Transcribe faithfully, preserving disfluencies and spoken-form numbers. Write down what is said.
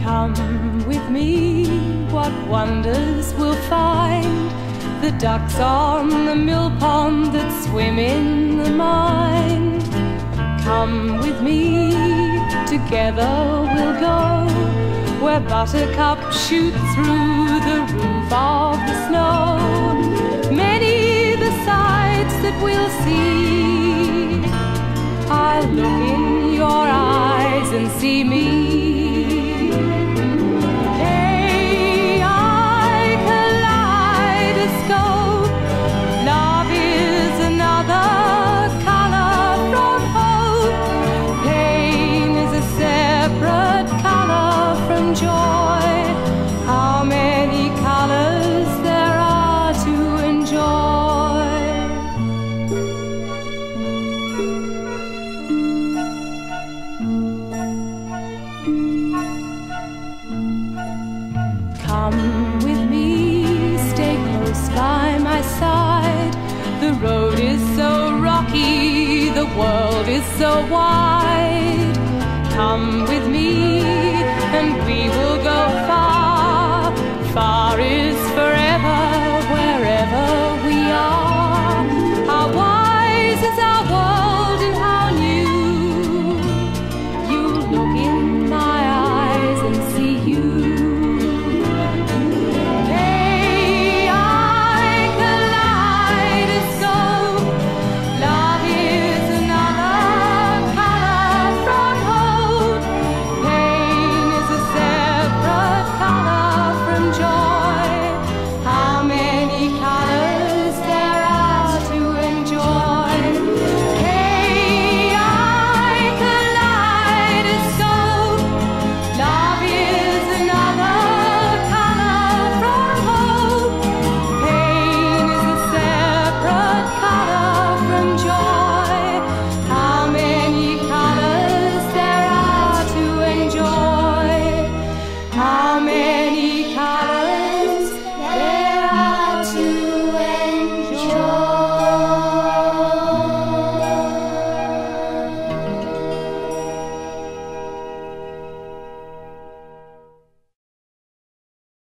Come with me, what wonders we'll find. The ducks on the mill pond that swim in the mine. Come with me, together we'll go, where Buttercup shoots through the roof of the snow. Many the sights that we'll see. I look in your eyes and see me. Come with me, stay close by my side. The road is so rocky, the world is so wide. Come with me, and we will go far, far in.